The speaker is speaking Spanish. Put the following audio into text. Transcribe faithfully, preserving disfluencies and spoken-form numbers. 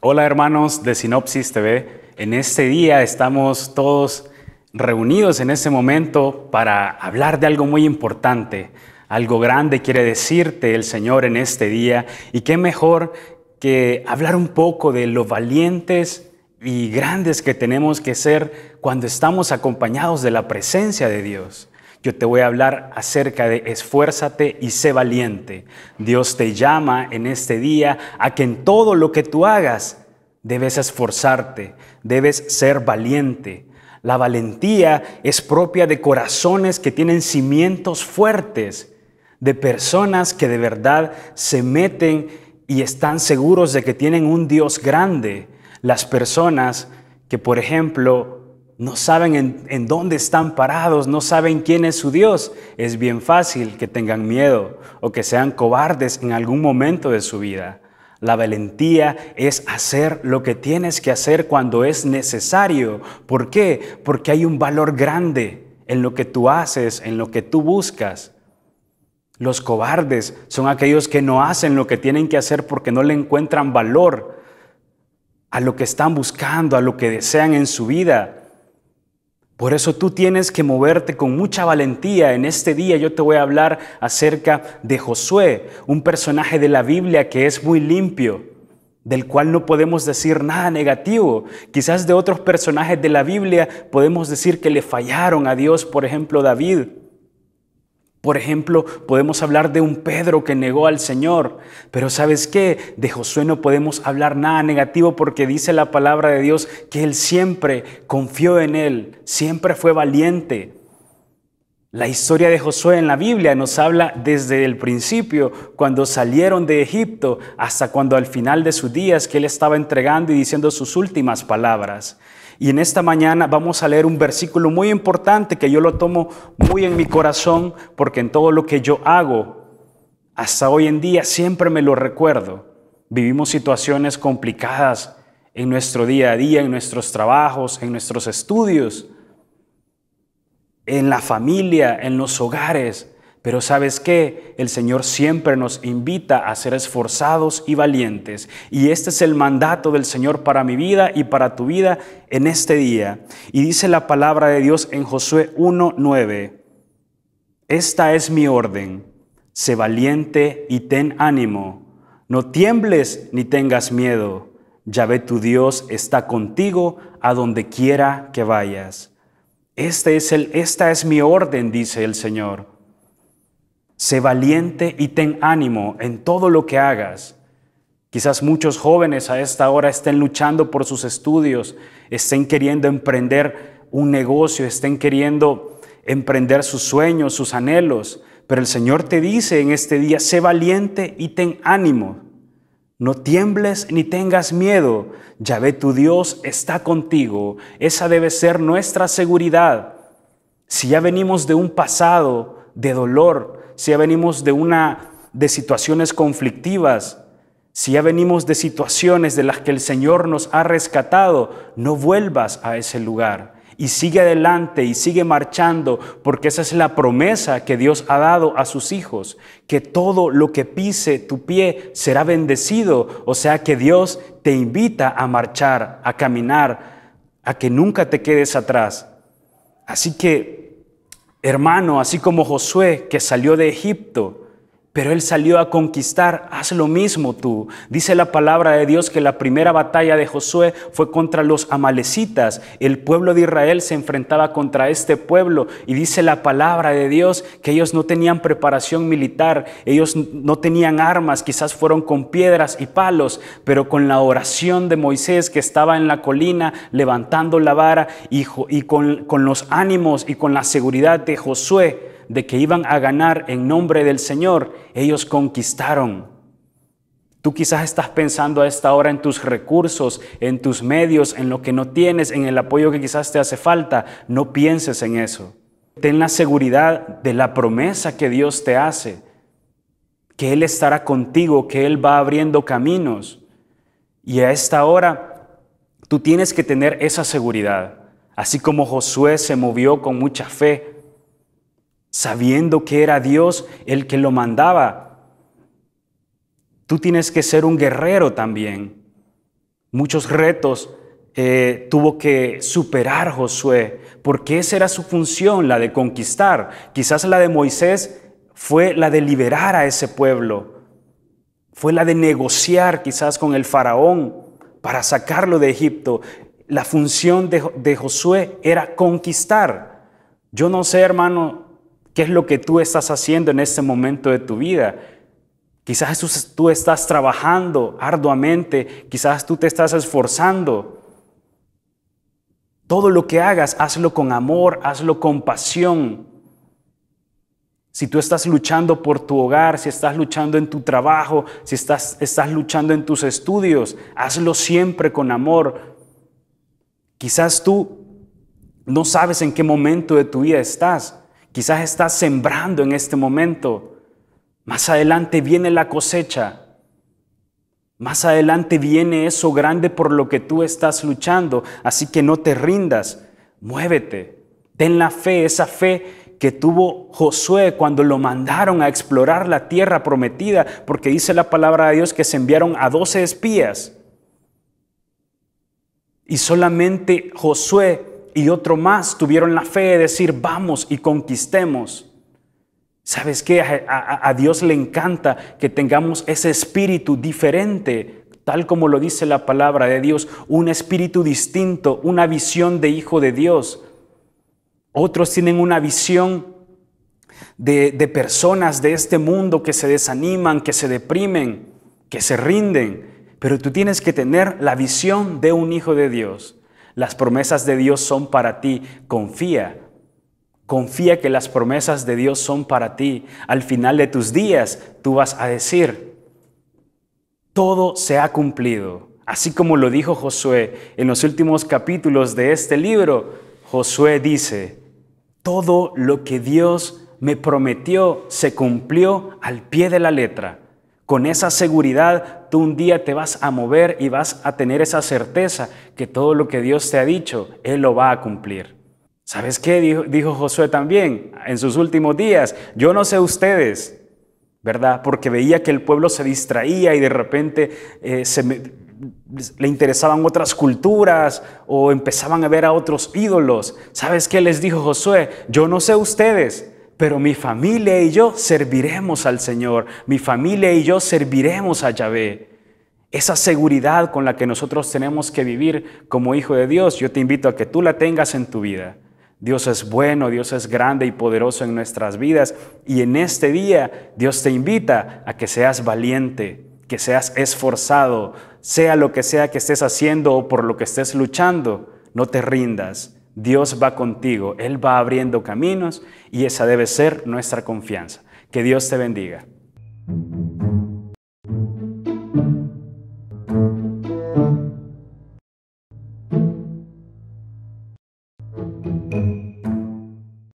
Hola hermanos de Sinopsis T V, en este día estamos todos reunidos en este momento para hablar de algo muy importante, algo grande quiere decirte el Señor en este día, y qué mejor que hablar un poco de lo valientes y grandes que tenemos que ser cuando estamos acompañados de la presencia de Dios. Yo te voy a hablar acerca de esfuérzate y sé valiente. Dios te llama en este día a que en todo lo que tú hagas debes esforzarte, debes ser valiente. La valentía es propia de corazones que tienen cimientos fuertes, de personas que de verdad se meten y están seguros de que tienen un Dios grande. Las personas que, por ejemplo, no saben en, en dónde están parados, no saben quién es su Dios. Es bien fácil que tengan miedo o que sean cobardes en algún momento de su vida. La valentía es hacer lo que tienes que hacer cuando es necesario. ¿Por qué? Porque hay un valor grande en lo que tú haces, en lo que tú buscas. Los cobardes son aquellos que no hacen lo que tienen que hacer porque no le encuentran valor a lo que están buscando, a lo que desean en su vida. Por eso tú tienes que moverte con mucha valentía. En este día yo te voy a hablar acerca de Josué, un personaje de la Biblia que es muy limpio, del cual no podemos decir nada negativo. Quizás de otros personajes de la Biblia podemos decir que le fallaron a Dios, por ejemplo, David. Por ejemplo, podemos hablar de un Pedro que negó al Señor. Pero ¿sabes qué? De Josué no podemos hablar nada negativo porque dice la palabra de Dios que él siempre confió en él, siempre fue valiente. La historia de Josué en la Biblia nos habla desde el principio, cuando salieron de Egipto, hasta cuando al final de sus días que él estaba entregando y diciendo sus últimas palabras. Y en esta mañana vamos a leer un versículo muy importante que yo lo tomo muy en mi corazón porque en todo lo que yo hago, hasta hoy en día siempre me lo recuerdo. Vivimos situaciones complicadas en nuestro día a día, en nuestros trabajos, en nuestros estudios, en la familia, en los hogares. Pero ¿sabes qué? El Señor siempre nos invita a ser esforzados y valientes. Y este es el mandato del Señor para mi vida y para tu vida en este día. Y dice la palabra de Dios en Josué uno nueve. Esta es mi orden. Sé valiente y ten ánimo. No tiembles ni tengas miedo. Yahvé tu Dios está contigo a donde quiera que vayas. Este es el, esta es mi orden, dice el Señor. Sé valiente y ten ánimo en todo lo que hagas. Quizás muchos jóvenes a esta hora estén luchando por sus estudios, estén queriendo emprender un negocio, estén queriendo emprender sus sueños, sus anhelos. Pero el Señor te dice en este día, sé valiente y ten ánimo. No tiembles ni tengas miedo. Yahvé tu Dios está contigo. Esa debe ser nuestra seguridad. Si ya venimos de un pasado de dolor, si ya venimos de, una, de situaciones conflictivas, si ya venimos de situaciones de las que el Señor nos ha rescatado, no vuelvas a ese lugar y sigue adelante y sigue marchando, porque esa es la promesa que Dios ha dado a sus hijos, que todo lo que pise tu pie será bendecido, o sea que Dios te invita a marchar, a caminar, a que nunca te quedes atrás. Así que, hermano, así como Josué que salió de Egipto, pero él salió a conquistar, haz lo mismo tú. Dice la palabra de Dios que la primera batalla de Josué fue contra los amalecitas. El pueblo de Israel se enfrentaba contra este pueblo y dice la palabra de Dios que ellos no tenían preparación militar, ellos no tenían armas, quizás fueron con piedras y palos, pero con la oración de Moisés que estaba en la colina levantando la vara y, y con, con los ánimos y con la seguridad de Josué, de que iban a ganar en nombre del Señor, ellos conquistaron. Tú quizás estás pensando a esta hora en tus recursos, en tus medios, en lo que no tienes, en el apoyo que quizás te hace falta. No pienses en eso. Ten la seguridad de la promesa que Dios te hace, que Él estará contigo, que Él va abriendo caminos. Y a esta hora tú tienes que tener esa seguridad. Así como Josué se movió con mucha fe, sabiendo que era Dios el que lo mandaba. Tú tienes que ser un guerrero también. Muchos retos eh, tuvo que superar Josué, porque esa era su función, la de conquistar. Quizás la de Moisés fue la de liberar a ese pueblo, fue la de negociar quizás con el faraón para sacarlo de Egipto. La función de, de Josué era conquistar. Yo no sé, hermano, qué es lo que tú estás haciendo en este momento de tu vida. Quizás tú estás trabajando arduamente, quizás tú te estás esforzando. Todo lo que hagas, hazlo con amor, hazlo con pasión. Si tú estás luchando por tu hogar, si estás luchando en tu trabajo, si estás, estás luchando en tus estudios, hazlo siempre con amor. Quizás tú no sabes en qué momento de tu vida estás. Quizás estás sembrando en este momento. Más adelante viene la cosecha. Más adelante viene eso grande por lo que tú estás luchando. Así que no te rindas. Muévete. Ten la fe, esa fe que tuvo Josué cuando lo mandaron a explorar la tierra prometida. Porque dice la palabra de Dios que se enviaron a doce espías. Y solamente Josué y otro más tuvieron la fe de decir, vamos y conquistemos. ¿Sabes qué? A, a, a Dios le encanta que tengamos ese espíritu diferente, tal como lo dice la palabra de Dios, un espíritu distinto, una visión de hijo de Dios. Otros tienen una visión de, de personas de este mundo que se desaniman, que se deprimen, que se rinden. Pero tú tienes que tener la visión de un hijo de Dios. Las promesas de Dios son para ti. Confía. Confía que las promesas de Dios son para ti. Al final de tus días, tú vas a decir, todo se ha cumplido. Así como lo dijo Josué en los últimos capítulos de este libro, Josué dice, todo lo que Dios me prometió se cumplió al pie de la letra. Con esa seguridad, tú un día te vas a mover y vas a tener esa certeza que todo lo que Dios te ha dicho, Él lo va a cumplir. ¿Sabes qué? Dijo, dijo Josué también en sus últimos días. Yo no sé ustedes, ¿verdad? Porque veía que el pueblo se distraía y de repente eh, se me, le interesaban otras culturas o empezaban a ver a otros ídolos. ¿Sabes qué les dijo Josué? Yo no sé ustedes, pero mi familia y yo serviremos al Señor. Mi familia y yo serviremos a Yahvé. Esa seguridad con la que nosotros tenemos que vivir como hijo de Dios, yo te invito a que tú la tengas en tu vida. Dios es bueno, Dios es grande y poderoso en nuestras vidas. Y en este día, Dios te invita a que seas valiente, que seas esforzado, sea lo que sea que estés haciendo o por lo que estés luchando, no te rindas. Dios va contigo, Él va abriendo caminos y esa debe ser nuestra confianza. Que Dios te bendiga.